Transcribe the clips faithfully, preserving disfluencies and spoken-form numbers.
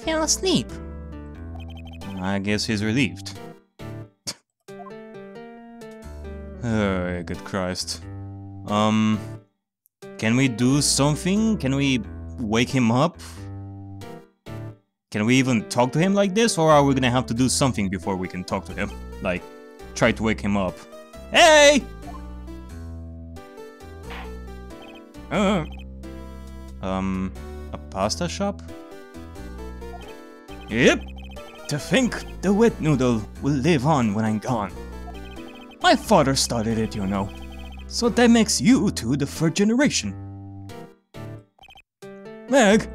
fell asleep. I guess he's relieved. Oh, good Christ. Um, can we do something? Can we wake him up? Can we even talk to him like this, or are we gonna have to do something before we can talk to him? Like, try to wake him up. Hey! Uh, um, a pasta shop? Yep! To think the wet noodle will live on when I'm gone. My father started it, you know. So that makes you two the third generation. Meg?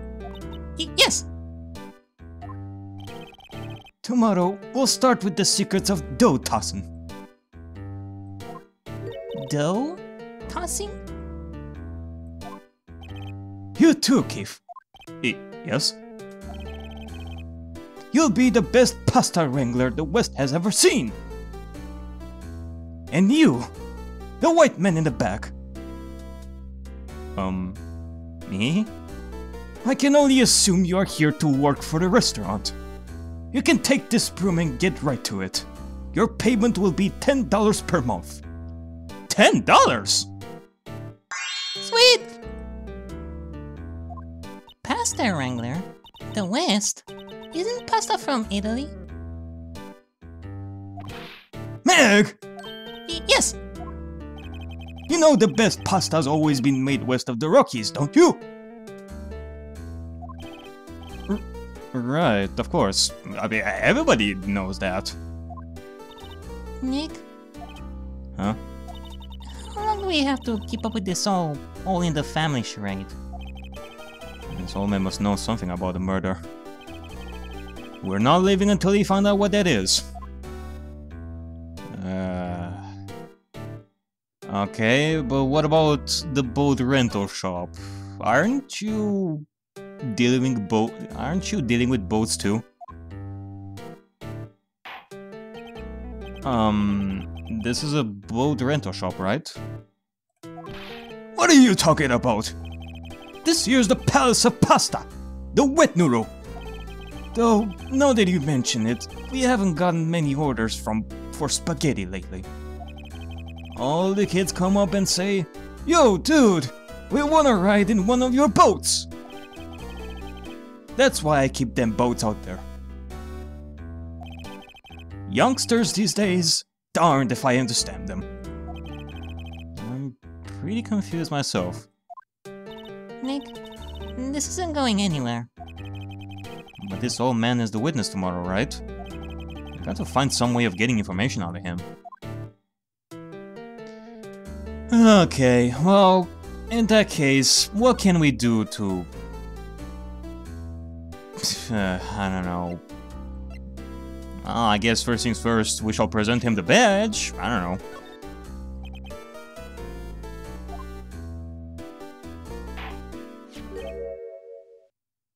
Y- yes! Tomorrow, we'll start with the secrets of dough tossing. Dough tossing? You too, Keith. Y- yes? You'll be the best pasta wrangler the West has ever seen! And you, the white man in the back. Um, me? I can only assume you are here to work for the restaurant. You can take this broom and get right to it. Your payment will be ten dollars per month. ten dollars?! Sweet! Pasta Wrangler? The West? Isn't pasta from Italy? Meg! Y- yes! You know the best pasta's always been made west of the Rockies, don't you? Right, of course. I mean, everybody knows that. Nick? Huh? How long do we have to keep up with this all, all in the family charade? This old man must know something about the murder. We're not leaving until he found out what that is. Uh... Okay, but what about the boat rental shop? Aren't you... Dealing boat, aren't you dealing with boats too? Um, this is a boat rental shop, right? What are you talking about? This here's the Palace of Pasta, the wet noodle. Though, now that you mention it, we haven't gotten many orders from for spaghetti lately. All the kids come up and say, "Yo, dude, we wanna ride in one of your boats." That's why I keep them boats out there. Youngsters these days, darned if I understand them. I'm pretty confused myself. Nick, this isn't going anywhere. But this old man is the witness tomorrow, right? I've got to find some way of getting information out of him. Okay, well, in that case, what can we do to... Uh, I don't know. Oh, I guess first things first, we shall present him the badge. I don't know.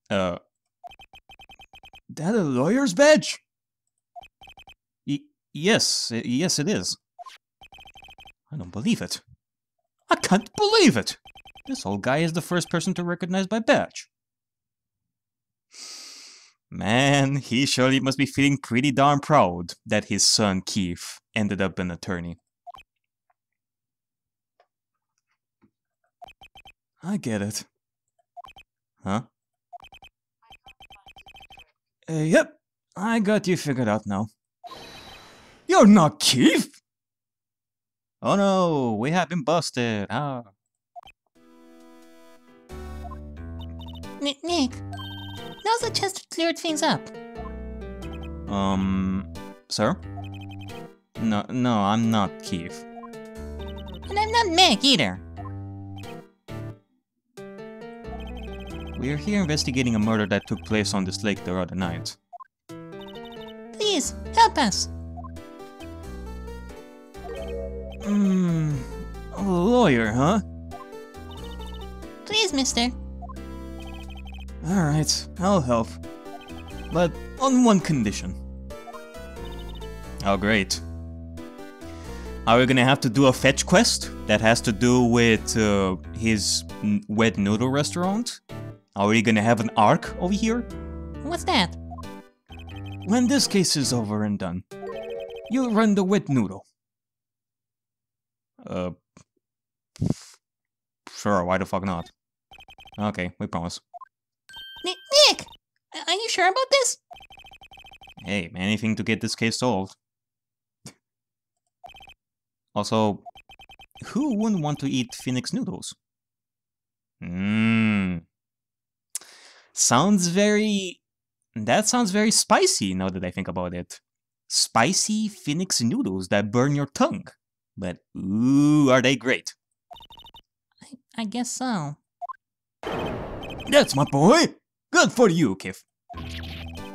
Uh, that a lawyer's badge? Y yes, yes it is. I don't believe it. I can't believe it. This old guy is the first person to recognize my badge. Man, he surely must be feeling pretty darn proud that his son, Keith, ended up an attorney. I get it. Huh? Uh, yep, I got you figured out now. You're not Keith! Oh no, we have been busted, ah. Nick! Now's the chance to clear things up. Um, sir? No, no, I'm not Keith. And I'm not Meg either. We're here investigating a murder that took place on this lake the other night. Please, help us! Hmm, a lawyer, huh? Please, mister. Alright, I'll help. But on one condition. Oh, great. Are we gonna have to do a fetch quest that has to do with uh, his wet noodle restaurant? Are we gonna have an arc over here? What's that? When this case is over and done, you'll run the Wet Noodle. Uh... Sure, why the fuck not? Okay, we promise. Nick! Are you sure about this? Hey, anything to get this case solved. Also, who wouldn't want to eat Phoenix noodles? Mmm. Sounds very... That sounds very spicy now that I think about it. Spicy Phoenix noodles that burn your tongue. But ooh, are they great. I, I guess so. That's my boy! Good for you, Kif.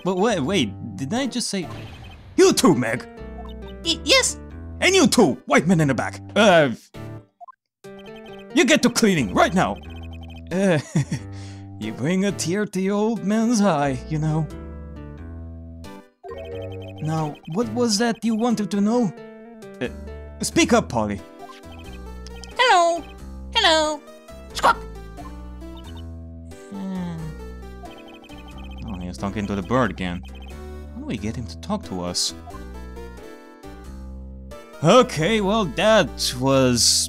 But wait, wait, did I just say... You too, Meg! Y- yes! And you too, white man in the back! Uh... You get to cleaning, right now! Uh, you bring a tear to the old man's eye, you know. Now, what was that you wanted to know? Uh, speak up, Polly. Hello! Hello! Squawk! Talking to the bird again. How do we get him to talk to us? Okay, well that was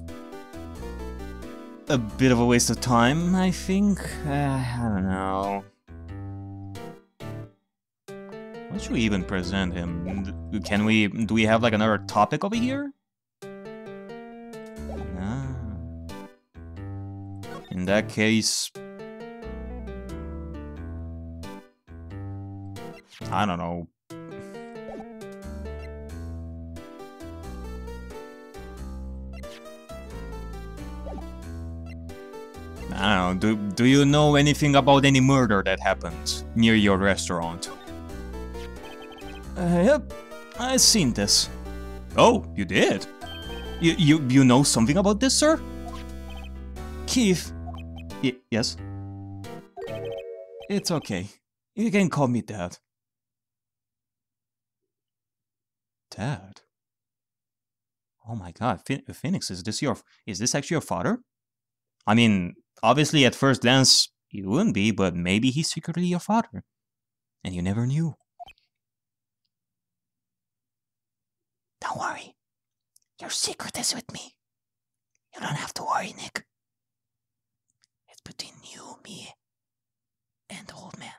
a bit of a waste of time, I think. Uh, I don't know. What should we even present him? Can we... do we have like another topic over here? Nah. In that case... I don't know. I don't know. Do, do you know anything about any murder that happened near your restaurant? Uh, yep, I seen this. Oh, you did? You, you, you know something about this, sir? Keith. Y- yes? It's okay. You can call me Dad. Dad? Oh my god, Phoenix, is this your... is this actually your father? I mean, obviously at first glance, he wouldn't be, but maybe he's secretly your father. And you never knew. Don't worry. Your secret is with me. You don't have to worry, Nick. It's between you, me, and the old man.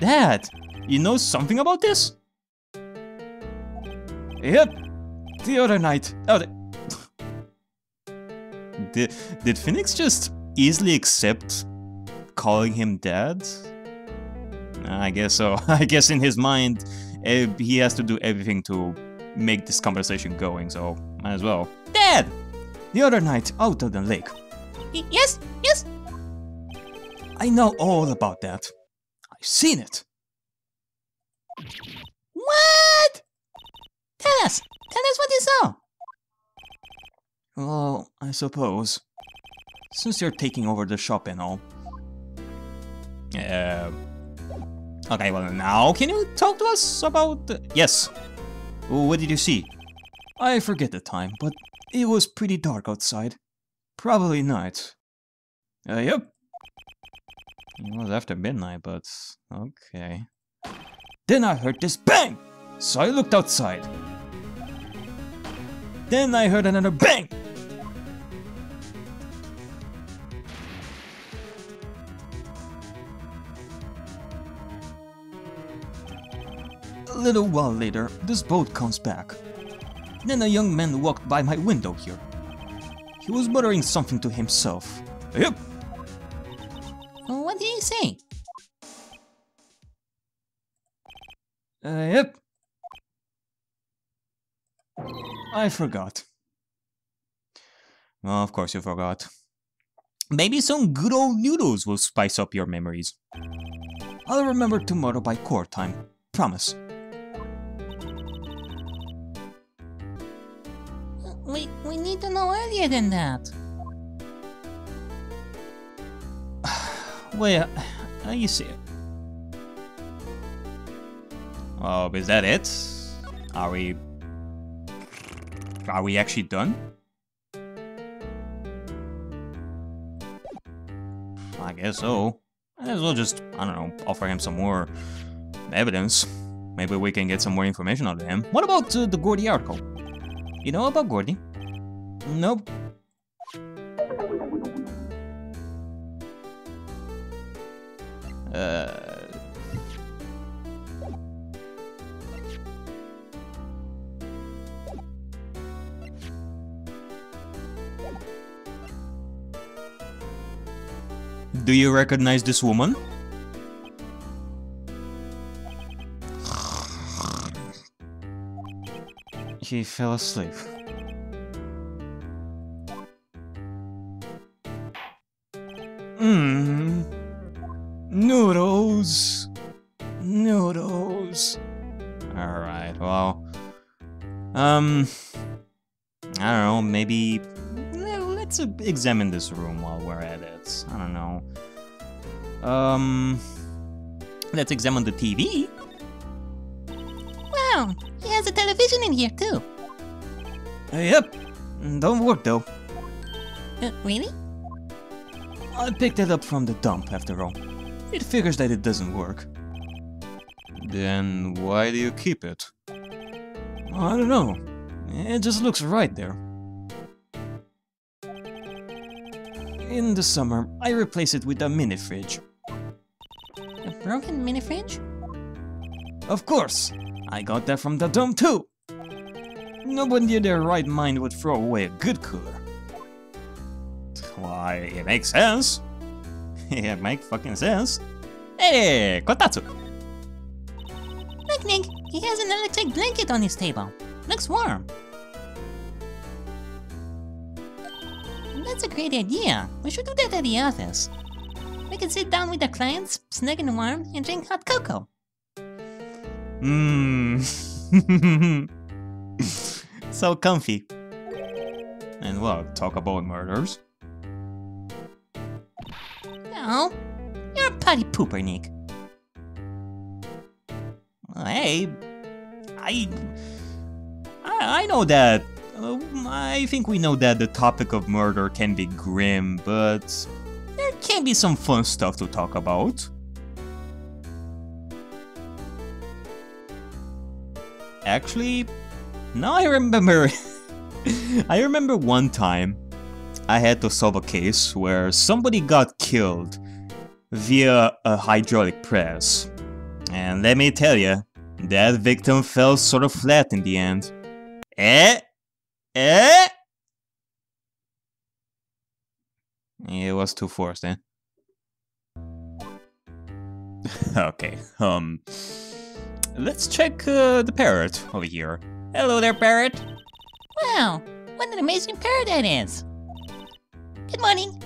Dad, you know something about this? Yep, the other night. Oh, the... did, did Phoenix just easily accept calling him Dad? I guess so. I guess in his mind, he has to do everything to make this conversation going, so might as well. Dad! The other night, out on the lake. Y- yes, yes! I know all about that. Seen it. What? Tell us. Tell us what you saw. Well, I suppose. Since you're taking over the shop and all. Uh, okay, well now can you talk to us about... Uh, yes. What did you see? I forget the time, but it was pretty dark outside. Probably night. Uh, yep. It was after midnight, but... okay... Then I heard this BANG! So I looked outside. Then I heard another BANG! A little while later, this boat comes back. Then a young man walked by my window here. He was muttering something to himself. Yep! What did he say? Uh, yep. I forgot. Well, of course you forgot. Maybe some good old noodles will spice up your memories. I'll remember tomorrow by court time. Promise. We, we need to know earlier than that. Well, uh, you see it. Oh, is that it? Are we... Are we actually done? I guess so. Might as well just, I don't know, offer him some more evidence. Maybe we can get some more information out of him. What about uh, the Gordy article? You know about Gordy? Nope. Uh... Do you recognize this woman? He fell asleep. Mmm. Noodles. Noodles. Alright, well. Um. I don't know, maybe. Let's examine this room while we're at it. I don't know. Um, let's examine the T V. Wow, he has a television in here too. Uh, yep, don't work though. Uh, really? I picked it up from the dump after all. It figures that it doesn't work. Then why do you keep it? I don't know. It just looks right there. In the summer, I replace it with a mini-fridge. A broken mini-fridge? Of course! I got that from the dump too! Nobody in their right mind would throw away a good cooler. Why, it makes sense! It makes fucking sense! Hey, Kotatsu! Look, Nick! He has an electric blanket on his table. Looks warm. That's a great idea. We should do that at the office. We can sit down with the clients, snug and warm, and drink hot cocoa. Mmm. So comfy. And well, talk about murders. No, you're a potty pooper, Nick. Hey, I, I, I know that. Uh, I think we know that the topic of murder can be grim, but there can be some fun stuff to talk about. Actually, now I remember. I remember one time I had to solve a case where somebody got killed via a hydraulic press. And let me tell you, that victim fell sort of flat in the end. Eh? Eh? It was too forced, eh? Okay, um... let's check uh, the parrot over here. Hello there, parrot! Wow! What an amazing parrot that is! Good morning!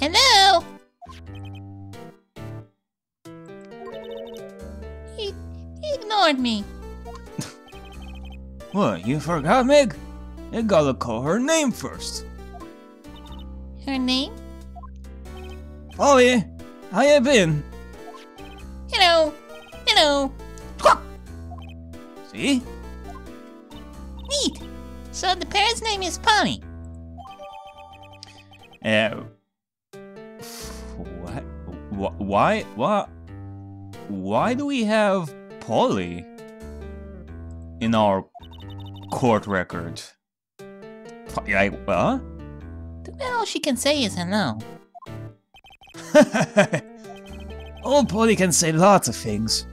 Hello! He, he ignored me. What, you forgot, Meg? You gotta call her name first. Her name? Polly, how you been? Hello, hello. See? Neat. So the parrot's name is Polly. Uh, what? Why? Why? Why do we have Polly in our court record? I, huh? Too bad all she can say is hello. Old Polly can say lots of things.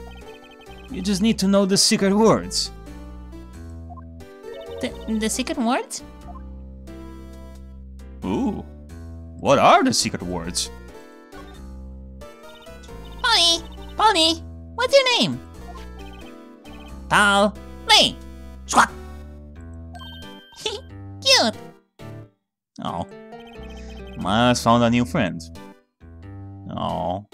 You just need to know the secret words. The, the secret words? Ooh. What are the secret words? Polly! Polly! What's your name? Polly! Squawk! Cute! Oh. Miles found a new friend. Oh.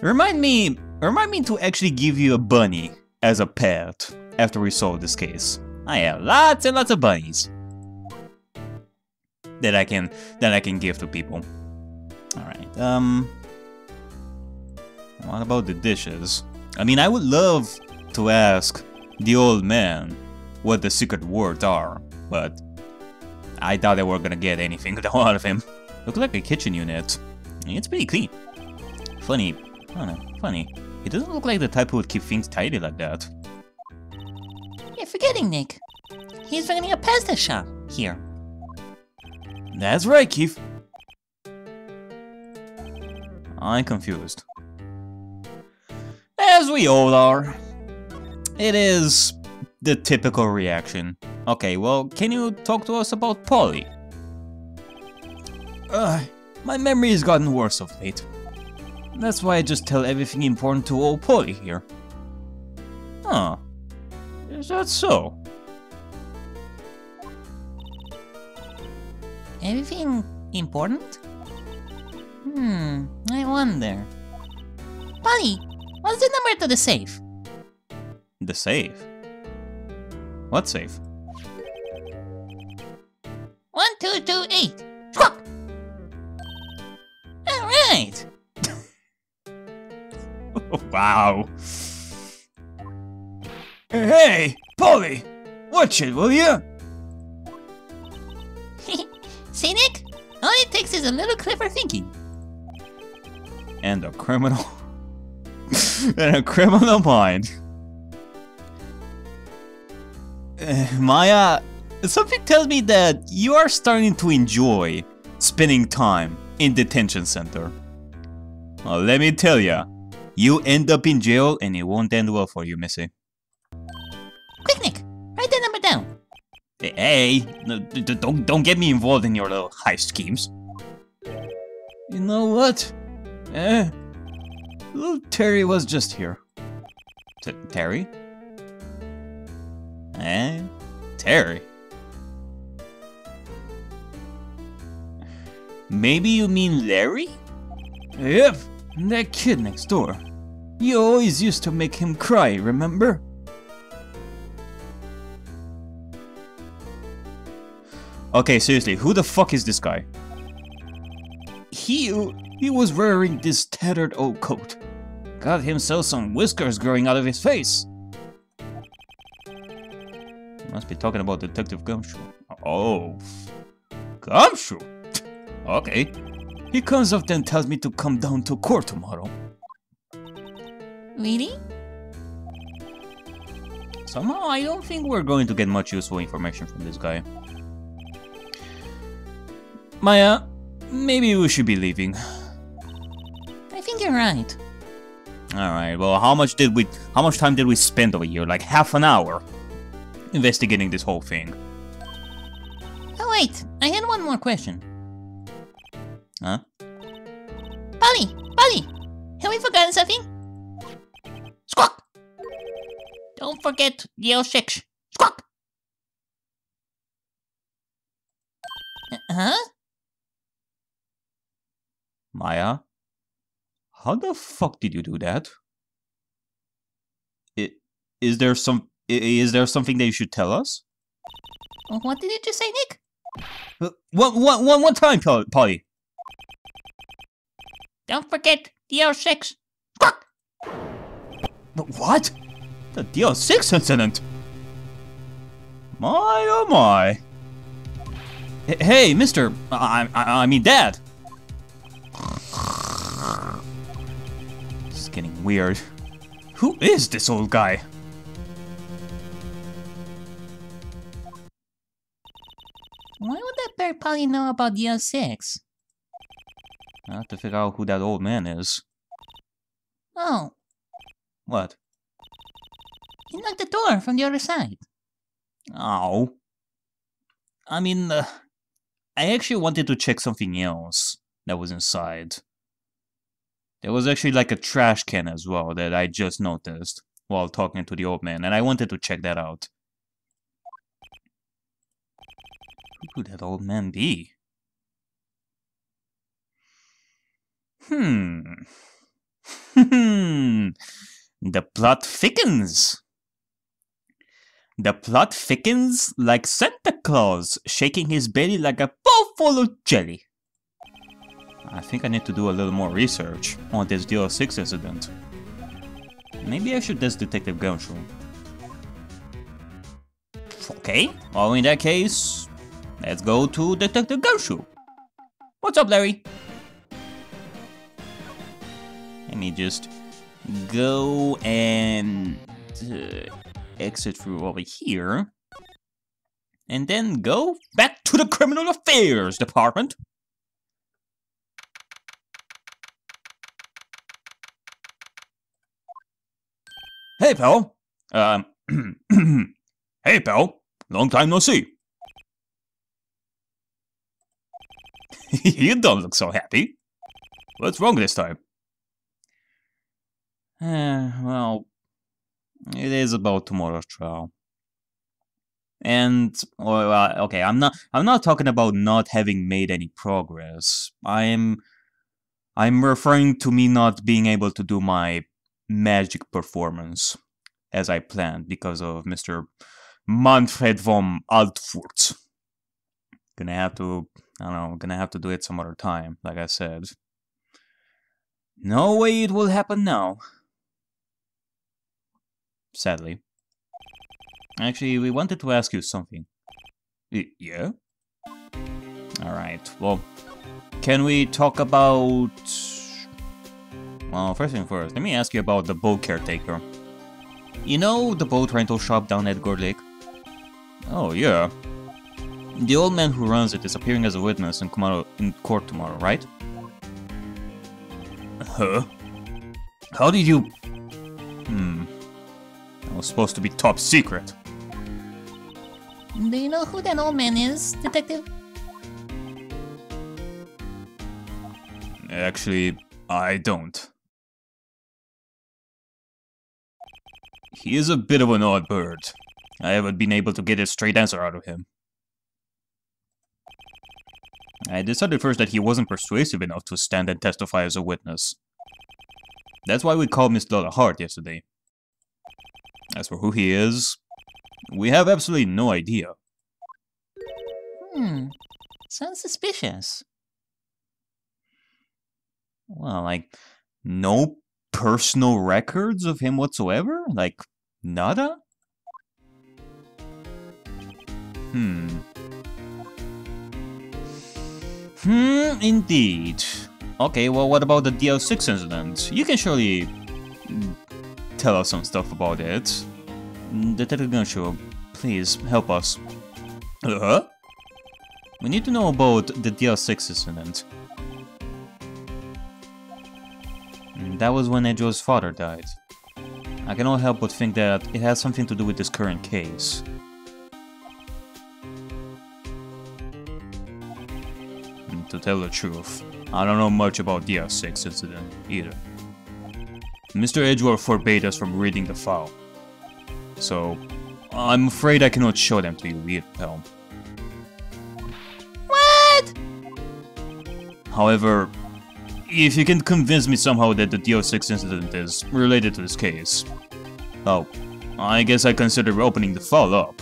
Remind me, remind me to actually give you a bunny as a pet after we solve this case. I have lots and lots of bunnies that I can that I can give to people. All right. Um. What about the dishes? I mean, I would love to ask the old man what the secret words are, but I doubt they were gonna get anything out of him. Looked like a kitchen unit. It's pretty clean. Funny. I don't know, funny. He doesn't look like the type who would keep things tidy like that. You're forgetting, Nick. He's running a pasta shop here. That's right, Keith. I'm confused. As we all are. It is the typical reaction. Okay, well, can you talk to us about Polly? Ugh, my memory has gotten worse of late. That's why I just tell everything important to old Polly here. Huh. Is that so? Everything important? Hmm, I wonder. Polly, what's the number to the safe? The safe? What safe? one two two eight! Alright! Wow! Hey, Polly! Watch it, will ya? See, Nick? All it takes is a little clever thinking. And a criminal... and a criminal mind. Uh, Maya, something tells me that you are starting to enjoy spending time in detention center. Well, let me tell ya, you end up in jail and it won't end well for you, Missy. Quick, Nick, write that number down. Hey, hey, don't don't get me involved in your little heist schemes. You know what? Eh, little Terry was just here. T- Terry? Eh, Terry? Maybe you mean Larry? Yep, that kid next door. You always used to make him cry, remember? Okay, seriously, who the fuck is this guy? He, he was wearing this tattered old coat. Got himself some whiskers growing out of his face. Must be talking about Detective Gumshoe. Oh. Gumshoe? Okay. He comes up and tells me to come down to court tomorrow. Really? Somehow I don't think we're going to get much useful information from this guy. Maya, maybe we should be leaving. I think you're right. Alright, well, how much did we how much time did we spend over here? Like half an hour investigating this whole thing. Oh wait, I had one more question. Huh? Polly! Polly! Have we forgotten something? Squawk! Don't forget D L six. Squawk! Huh? Maya, how the fuck did you do that? I, is there some is there something that you should tell us? What did you just say, Nick? Uh, one, one, one, one time, Polly. Don't forget D L six. Fuck! What? The D L six incident? My oh my! H hey, Mister, I, I, I mean, Dad. This is getting weird. Who is this old guy? Why would that bear Polly know about D L six? I have to figure out who that old man is. Oh. What? He knocked the door from the other side. Oh. I mean, uh, I actually wanted to check something else that was inside. There was actually like a trash can as well that I just noticed while talking to the old man, and I wanted to check that out. Who could that old man be? Hmm. Hmm. The plot thickens. The plot thickens like Santa Claus shaking his belly like a bowl full of jelly. I think I need to do a little more research on this D L six incident. Maybe I should test Detective Gumshoe. Okay, well in that case, Let's go to Detective Gumshoe. What's up, Larry? Let me just go and uh, exit through over here. And then go back to the Criminal Affairs Department. Hey, pal. Um, hey, pal. Long time no see. You don't look so happy. What's wrong this time? Uh, well, it is about tomorrow's trial. And well, uh, okay, I'm not. I'm not talking about not having made any progress. I'm. I'm referring to me not being able to do my magic performance as I planned because of Mister Manfred von Altfurt. Gonna have to. I don't know. Gonna have to do it some other time, like I said. No way it will happen now. Sadly. Actually, we wanted to ask you something. Y- yeah? Alright, well, can we talk about... Well, first thing first, let me ask you about the boat caretaker. You know the boat rental shop down at Gourd Lake? Oh, yeah. The old man who runs it is appearing as a witness in, com- in court tomorrow, right? Huh? How did you... Hmm... That was supposed to be top secret. Do you know who that old man is, Detective? Actually, I don't. He is a bit of an odd bird. I haven't been able to get a straight answer out of him. I decided first that he wasn't persuasive enough to stand and testify as a witness. That's why we called Miss Lola Hart yesterday. As for who he is, we have absolutely no idea. Hmm, sounds suspicious. Well, like, no personal records of him whatsoever? Like, nada? Hmm. Hmm, indeed. Okay, well, what about the D L six incident? You can surely tell us some stuff about it. Detective Gumshoe, please help us. Uh-huh? We need to know about the D L six incident. That was when Edgeworth's father died. I cannot help but think that it has something to do with this current case. To tell the truth, I don't know much about the D L six incident either. Mister Edgeworth forbade us from reading the file, so I'm afraid I cannot show them to you either, pal. What? However, if you can convince me somehow that the D L six incident is related to this case, oh, I guess I consider opening the file up.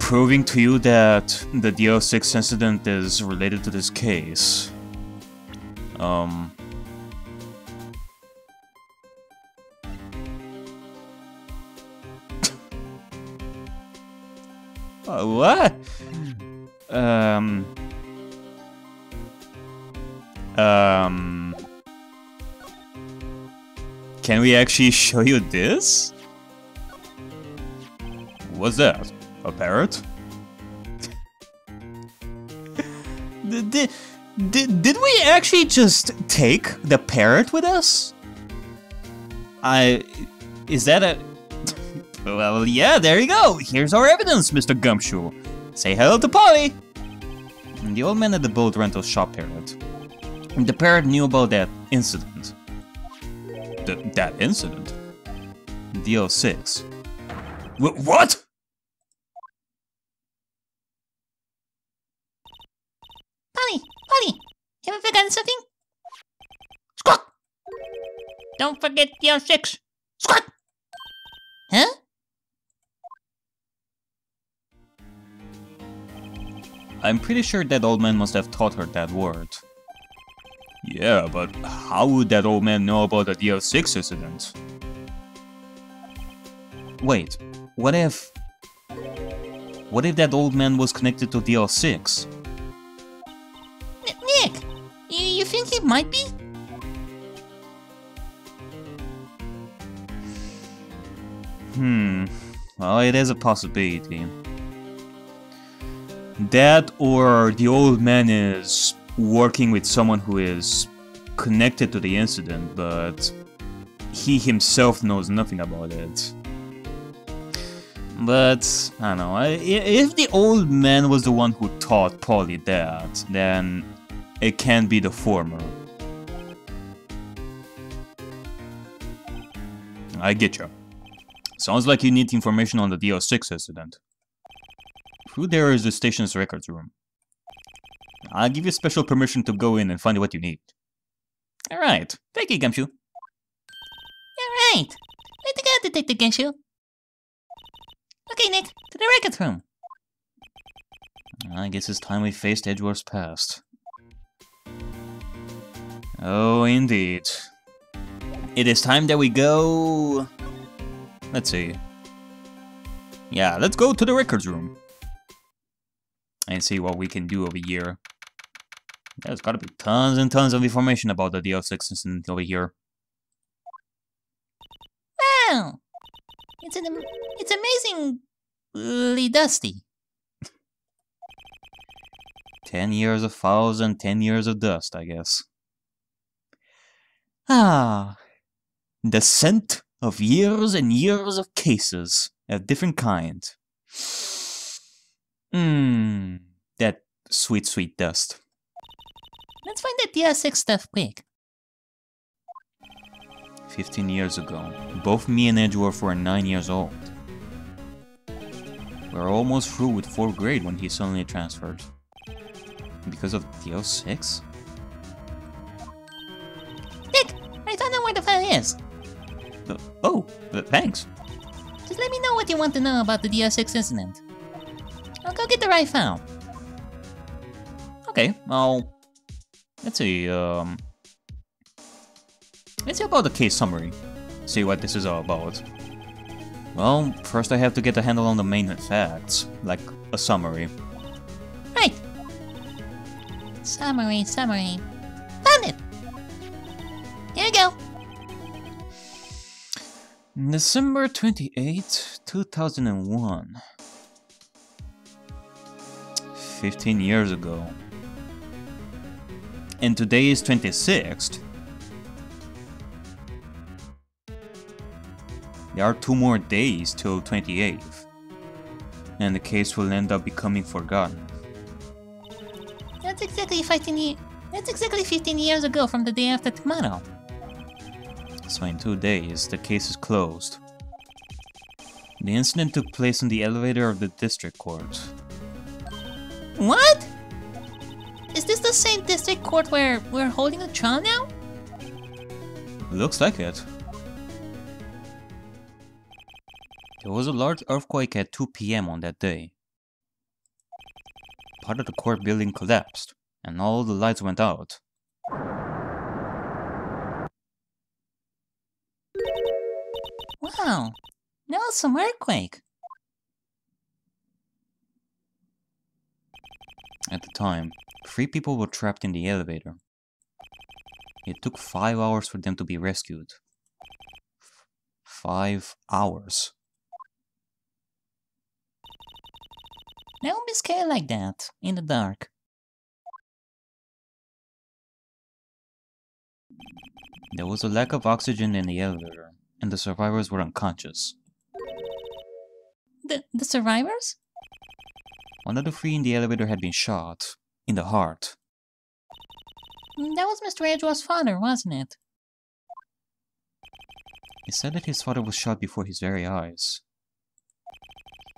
Proving to you that the D L six incident is related to this case. Um... uh, what? Um... Um... Can we actually show you this? What's that? A parrot? did, did, did, did we actually just take the parrot with us? I... Is that a... Well, yeah, there you go. Here's our evidence, Mister Gumshoe. Say hello to Polly. And the old man at the boat rental shop parrot. And the parrot knew about that incident. Th that incident? D L six. Wh what? Polly, have I forgotten something? Squawk! Don't forget D L six. Squawk! Huh? I'm pretty sure that old man must have taught her that word. Yeah, but how would that old man know about the D L six incident? Wait, what if... What if that old man was connected to D L six? Nick! You, you think it might be? Hmm... Well, it is a possibility. That or the old man is working with someone who is connected to the incident, but he himself knows nothing about it. But, I don't know, if the old man was the one who taught Polly that, then it can't be the former. I get you. Sounds like you need information on the D L six incident. Through there is the station's records room. I'll give you special permission to go in and find what you need. Alright, thank you, Gumshoe. Alright, way to go, Detective Gumshoe. Okay, Nick, to the records room. I guess it's time we faced Edgeworth's past. Oh, indeed. It is time that we go... Let's see. Yeah, let's go to the records room. And see what we can do over here. There's gotta be tons and tons of information about the D L six incident over here. Wow! It's an am it's amazingly dusty. ten years of files and ten years of dust, I guess. Ah, the scent of years and years of cases of different kind. Mmm, that sweet, sweet dust. Let's find that D L six stuff quick. Fifteen years ago, both me and Edgeworth were nine years old. We were almost through with fourth grade when he suddenly transferred. Because of D L six? Nick, I don't know where the file is. Uh, oh, uh, thanks. Just let me know what you want to know about the D L six incident. I'll go get the right file. Okay, well... Let's see, um... let's see about the case summary. See what this is all about. Well, first I have to get a handle on the main facts, like a summary. Right! Summary, summary. Found it! Here we go! December twenty-eighth, two thousand one. Fifteen years ago. And today is twenty-sixth. There are two more days till twenty-eighth, and the case will end up becoming forgotten. That's exactly fifteen. That's exactly fifteen years ago from the day after tomorrow. So in two days, the case is closed. The incident took place in the elevator of the district court. What? Is this the same district court where we're holding a trial now? Looks like it. There was a large earthquake at two P M on that day. Part of the court building collapsed, and all the lights went out. Wow, that was some earthquake. At the time, three people were trapped in the elevator. It took five hours for them to be rescued. Five hours. Don't be scared like that, in the dark. There was a lack of oxygen in the elevator, and the survivors were unconscious. The, the survivors? One of the three in the elevator had been shot in the heart. That was Mister Edgeworth's father, wasn't it? He said that his father was shot before his very eyes.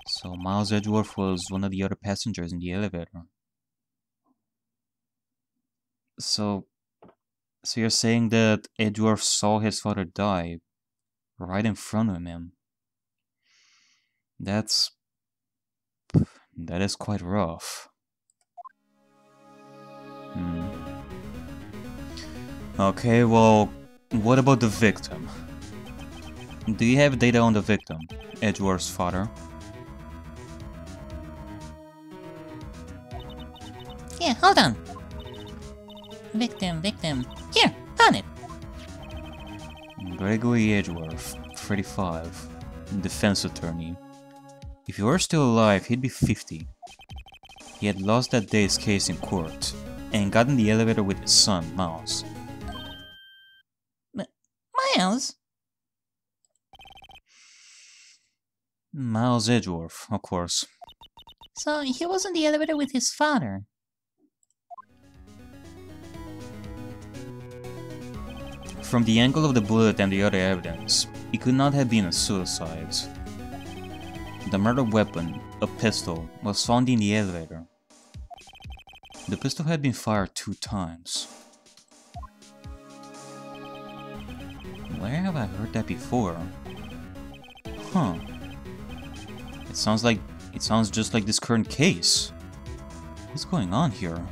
So Miles Edgeworth was one of the other passengers in the elevator. So... So you're saying that Edgeworth saw his father die right in front of him. That's... That is quite rough. Hmm. Okay, well, what about the victim? Do you have data on the victim, Edgeworth's father? Yeah, hold on. Victim, victim. Here, on it! Gregory Edgeworth, thirty-five, defense attorney. If he were still alive, he'd be fifty. He had lost that day's case in court, and got in the elevator with his son, Miles. M- Miles? Miles Edgeworth, of course. So he was in the elevator with his father. From the angle of the bullet and the other evidence, it could not have been a suicide. The murder weapon, a pistol, was found in the elevator. The pistol had been fired two times. Where have I heard that before? Huh. It sounds like... it sounds just like this current case. What's going on here?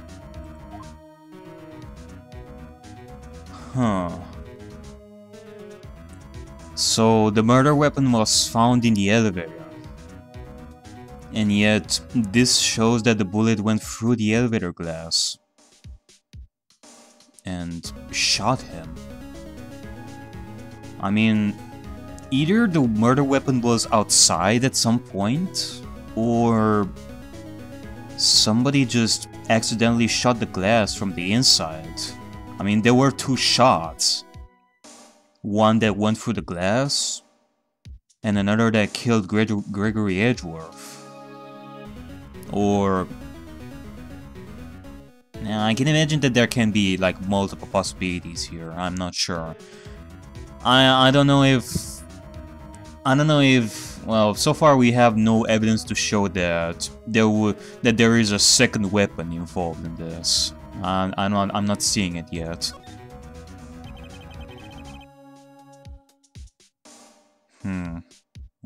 Huh. So, the murder weapon was found in the elevator. And yet, this shows that the bullet went through the elevator glass. And shot him. I mean, either the murder weapon was outside at some point, or somebody just accidentally shot the glass from the inside. I mean, there were two shots. One that went through the glass, and another that killed Gre- Gregory Edgeworth. Or... now, I can imagine that there can be, like, multiple possibilities here, I'm not sure. I, I don't know if... I don't know if... well, so far we have no evidence to show that there, would, that there is a second weapon involved in this. I'm, I'm, not, I'm not seeing it yet. Hmm.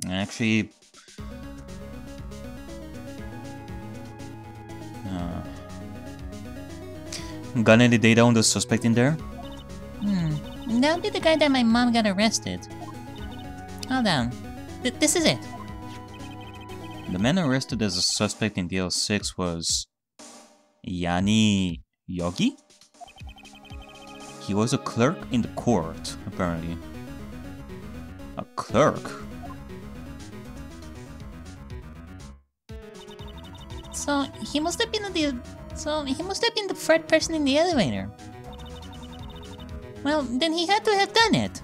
Actually... Uh, got any data on the suspect in there? Hmm. That would be the guy that my mom got arrested. Hold on. Th this is it. The man arrested as a suspect in D L six was... Yanni... Yogi? He was a clerk in the court, apparently. A clerk? So he must have been the so he must have been the third person in the elevator. Well, then he had to have done it.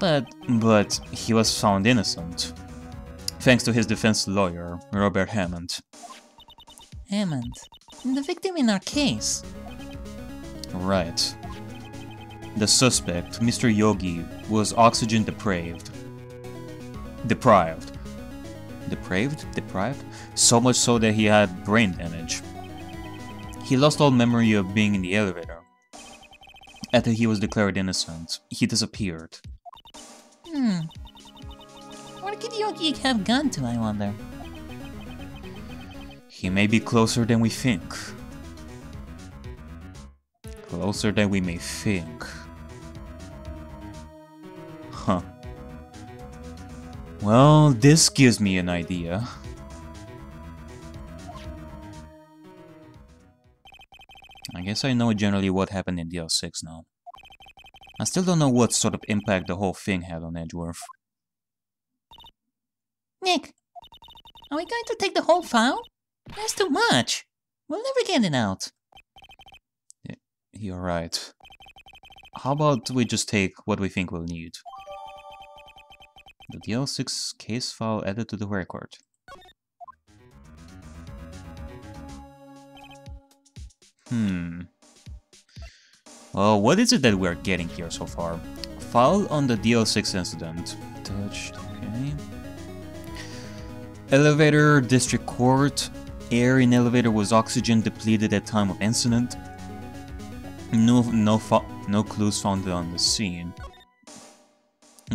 But but he was found innocent, thanks to his defense lawyer, Robert Hammond. Hammond, the victim in our case. Right. The suspect, Mister Yogi, was oxygen depraved. Deprived. Depraved? Deprived? So much so that he had brain damage. He lost all memory of being in the elevator. After he was declared innocent, he disappeared. Hmm. Where could Yogi have gone to, I wonder? He may be closer than we think. Closer than we may think. Huh. Well, this gives me an idea. I guess I know generally what happened in D L six now. I still don't know what sort of impact the whole thing had on Edgeworth. Nick, are we going to take the whole file? That's too much! We'll never get it out. Yeah, you're right. How about we just take what we think we'll need? The D L six case file added to the record. Hmm. Well, what is it that we're getting here so far? File on the D L six incident. Touched, okay. Elevator, district court. Air in elevator was oxygen depleted at time of incident. No, no, no clues found on the scene.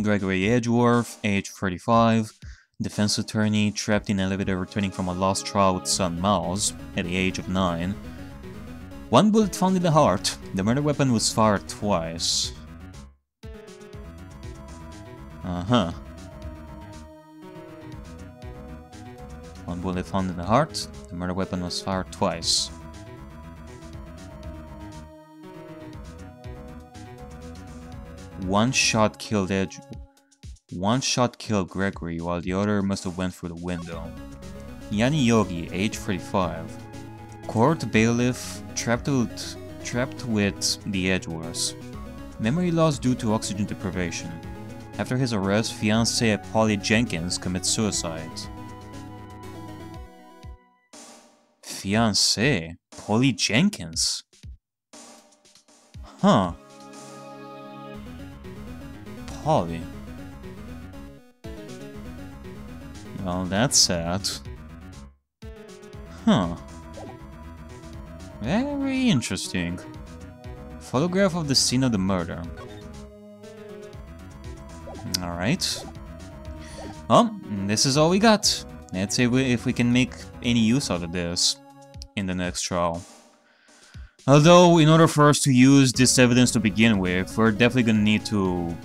Gregory Edgeworth, age thirty-five, defense attorney, trapped in elevator returning from a lost trial with son Miles, at the age of nine. One bullet found in the heart. The murder weapon was fired twice. Uh-huh. One bullet found in the heart. The murder weapon was fired twice. One shot killed Edge. One shot killed Gregory, while the other must have went through the window. Yanni Yogi, age thirty-five. Court bailiff trapped with, trapped with the Edgeworths. Memory loss due to oxygen deprivation. After his arrest, fiancée Polly Jenkins commits suicide. Fiancée? Polly Jenkins? Huh. Polly. Well, that's sad. Huh. Very interesting. Photograph of the scene of the murder. Alright. Well, this is all we got. Let's see if we can make any use out of this in the next trial. Although, in order for us to use this evidence to begin with, we're definitely gonna need to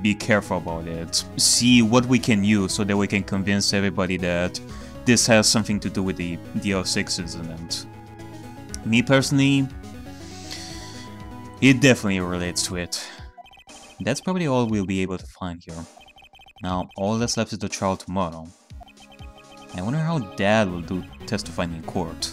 be careful about it. See what we can use so that we can convince everybody that this has something to do with the D L six incident. Me personally, it definitely relates to it. That's probably all we'll be able to find here. Now, all that's left is the trial tomorrow. I wonder how Dad will do testifying in court.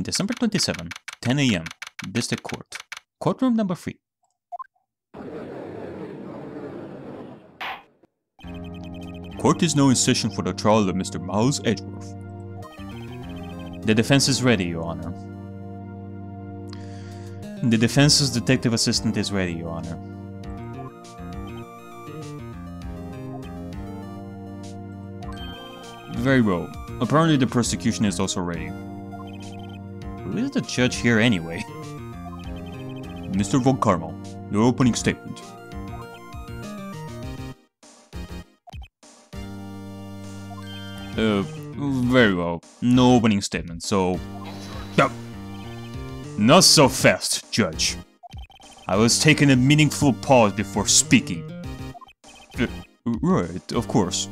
December twenty-seventh, ten A M, District Court. Courtroom number three. Court is now in session for the trial of Mister Miles Edgeworth. The defense is ready, Your Honor. The defense's detective assistant is ready, Your Honor. Very well. Apparently the prosecution is also ready. Who is the judge here anyway? Mister von Karma, your opening statement. Uh, very well. No opening statement, so... Uh, not so fast, Judge. I was taking a meaningful pause before speaking. Uh, right, of course.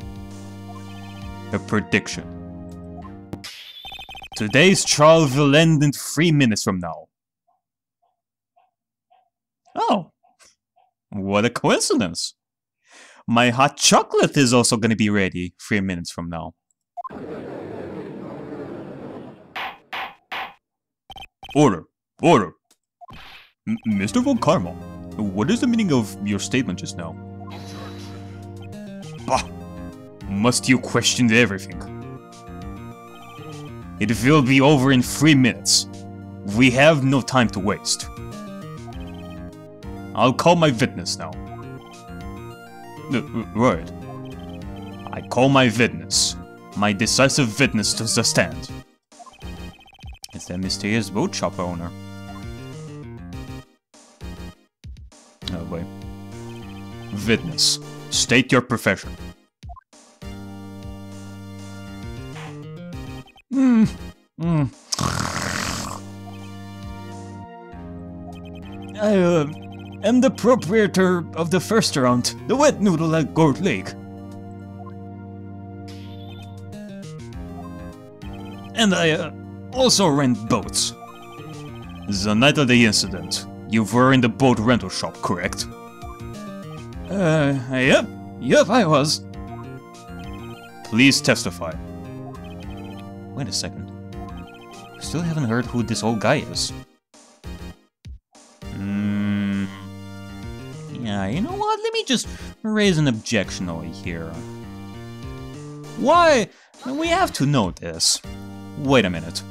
A prediction. Today's trial will end in three minutes from now. Oh. What a coincidence. My hot chocolate is also gonna be ready three minutes from now. Order. Order. M Mister von Karma, what is the meaning of your statement just now? Bah! Must you question everything? It will be over in three minutes. We have no time to waste. I'll call my witness now. Uh, right. I call my witness. My decisive witness to the stand. It's that mysterious boat shop owner. Oh boy. Witness, state your profession. Mm. Mm. I uh, am the proprietor of the first round, the Wet Noodle at Gourd Lake. And I uh, also rent boats. The night of the incident, you were in the boat rental shop, correct? Uh, yep, yep, I was. Please testify. Wait a second. Still haven't heard who this old guy is. Hmm. Yeah, you know what? Let me just raise an objection over here. Why? We have to know this. Wait a minute.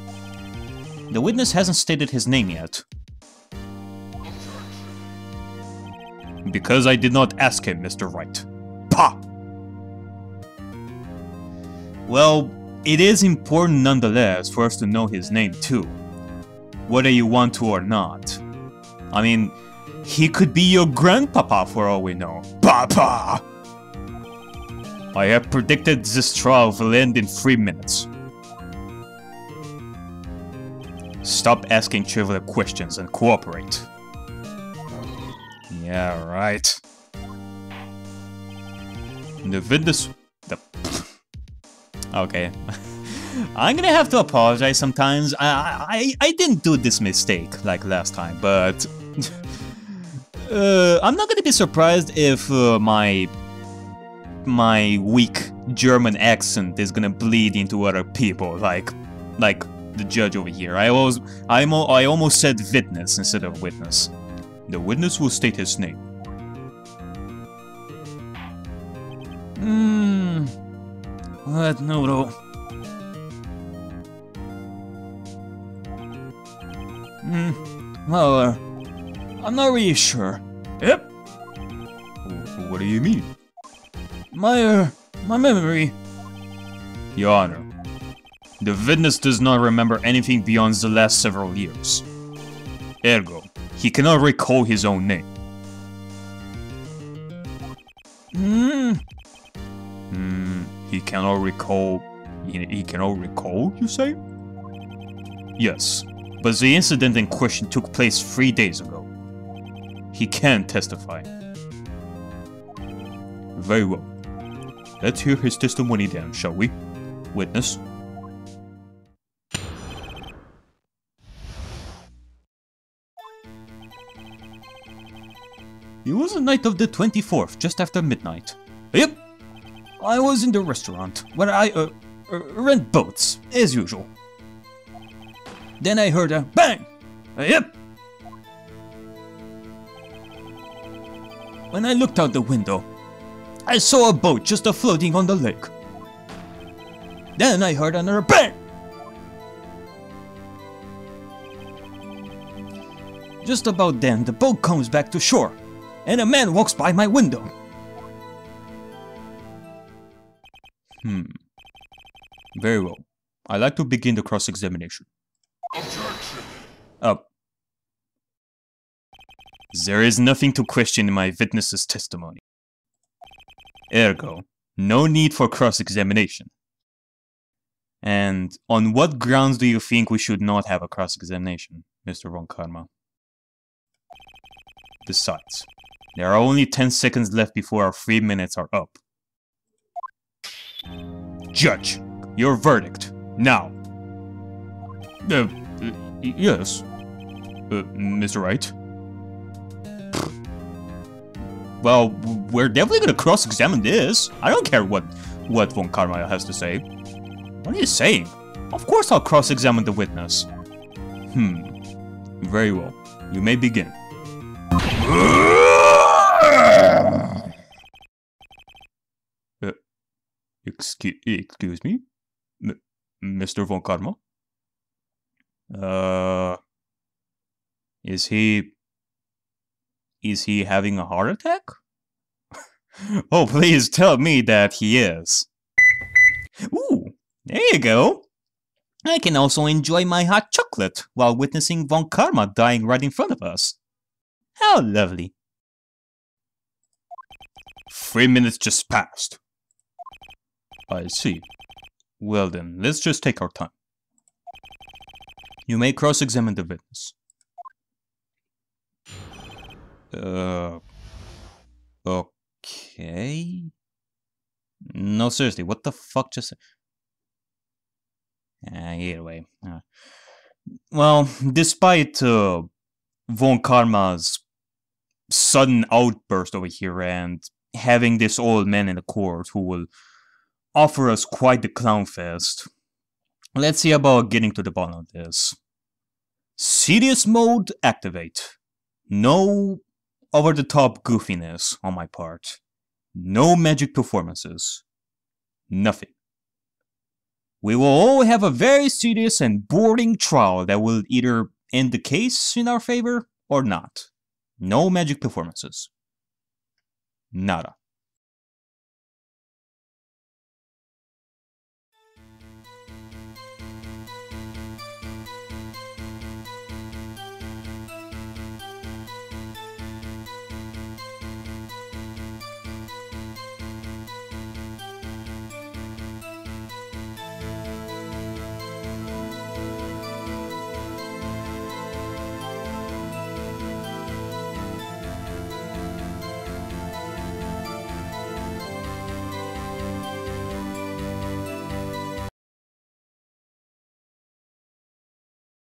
The witness hasn't stated his name yet. Because I did not ask him, Mister Wright. Pah! Well... it is important nonetheless for us to know his name too, whether you want to or not. I mean, he could be your grandpapa for all we know. Papa! I have predicted this trial will end in three minutes. Stop asking trivial questions and cooperate. Yeah, right. The witness... The... Okay. I'm gonna have to apologize sometimes. I, I, I didn't do this mistake like last time, but... uh, I'm not gonna be surprised if uh, my... my weak German accent is gonna bleed into other people, like... like the judge over here. I, always, I, mo I almost said witness instead of witness. The witness will state his name. Mmm... Wet Noodle. Mmm... Well, uh, I'm not really sure. Yep! What do you mean? My, uh... my memory... Your Honor. The witness does not remember anything beyond the last several years. Ergo, he cannot recall his own name. Hmm... Hmm... He cannot recall... He, he cannot recall, you say? Yes, but the incident in question took place three days ago. He can testify. Very well. Let's hear his testimony then, shall we? Witness? It was the night of the twenty-fourth, just after midnight. Yep! I was in the restaurant, where I, uh, uh rent boats, as usual. Then I heard a bang! Yep! When I looked out the window, I saw a boat just a-floating on the lake. Then I heard another bang! Just about then, the boat comes back to shore. And a man walks by my window. Hmm. Very well. I'd like to begin the cross-examination. Objection! Oh. There is nothing to question in my witness's testimony. Ergo, no need for cross-examination. And on what grounds do you think we should not have a cross-examination, Mister von Karma? Besides, there are only ten seconds left before our three minutes are up. Judge, your verdict, now! Uh, uh yes. Uh, Mister Wright? Well, we're definitely gonna cross-examine this. I don't care what, what Von Karma has to say. What are you saying? Of course I'll cross-examine the witness. Hmm. Very well. You may begin. Uh, excuse, excuse me? M Mister Von Karma? Uh... Is he... Is he having a heart attack? Oh, please tell me that he is. Ooh, there you go. I can also enjoy my hot chocolate while witnessing Von Karma dying right in front of us. How lovely. Three minutes just passed. I see. Well then, let's just take our time. You may cross-examine the witness. Uh... Okay... No, seriously, what the fuck just... Uh, either way... Uh, well, despite uh, Von Karma's sudden outburst over here and having this old man in the court who will offer us quite the clown fest, let's see about getting to the bottom of this. Serious mode activate. No over-the-top goofiness on my part. No magic performances. Nothing. We will all have a very serious and boring trial that will either end the case in our favor or not. No magic performances. Nada.